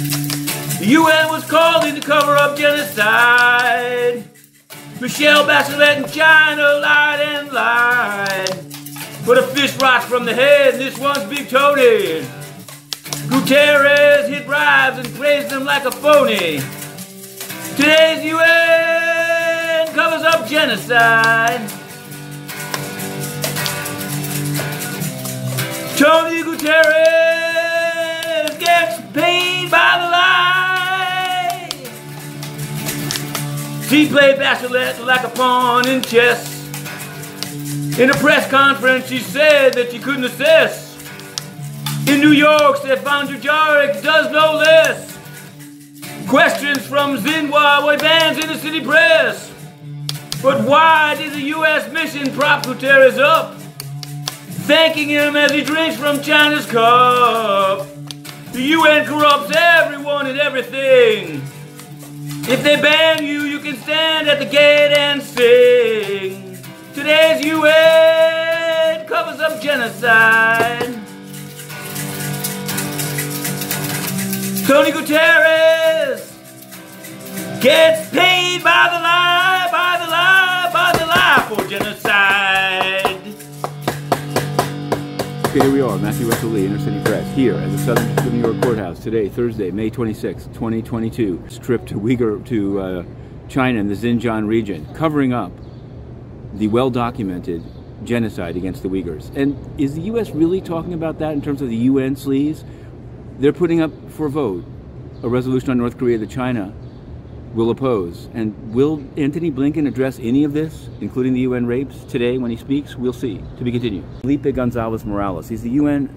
The UN was called in to cover up genocide. Michelle Bachelet in China lied and lied. But a fish rots from the head, and this one's big toted. Guterres hid bribes and praised them like a phony. Today's UN covers up genocide. Tony Gutierrez gets paid by the lie. She played Bachelet like a pawn in chess. In a press conference, she said that she couldn't assess. In New York, they found Dujarric does no less. Questions from Xinhua were banned in the city press. But why did the U.S. mission prop Guterres up? Thanking him as he drinks from China's cup. The UN corrupts everyone and everything. If they ban you, you can stand at the gate and sing. Today's UN covers up genocide. Tony Guterres gets paid by the lie for genocide. Okay, here we are, Matthew Russell Lee, Inner City Press, here at the Southern District of New York Courthouse today, Thursday, May 26, 2022. Trip to Uyghur, to China and the Xinjiang region, covering up the well-documented genocide against the Uyghurs. And is the U.S. really talking about that in terms of the UN sleaze? They're putting up for vote a resolution on North Korea that China will oppose. And will Anthony Blinken address any of this, including the UN rapes, today when he speaks? We'll see. To be continued. Felipe González Morales. He's the UN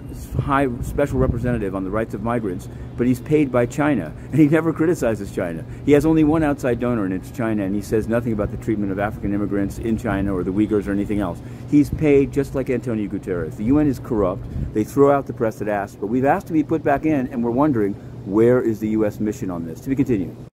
High Special Representative on the Rights of Migrants, but he's paid by China, and he never criticizes China. He has only one outside donor, and it's China, and he says nothing about the treatment of African immigrants in China or the Uyghurs or anything else. He's paid just like Antonio Guterres. The UN is corrupt. They throw out the press that asks, but we've asked to be put back in, and we're wondering, where is the U.S. mission on this? To be continued.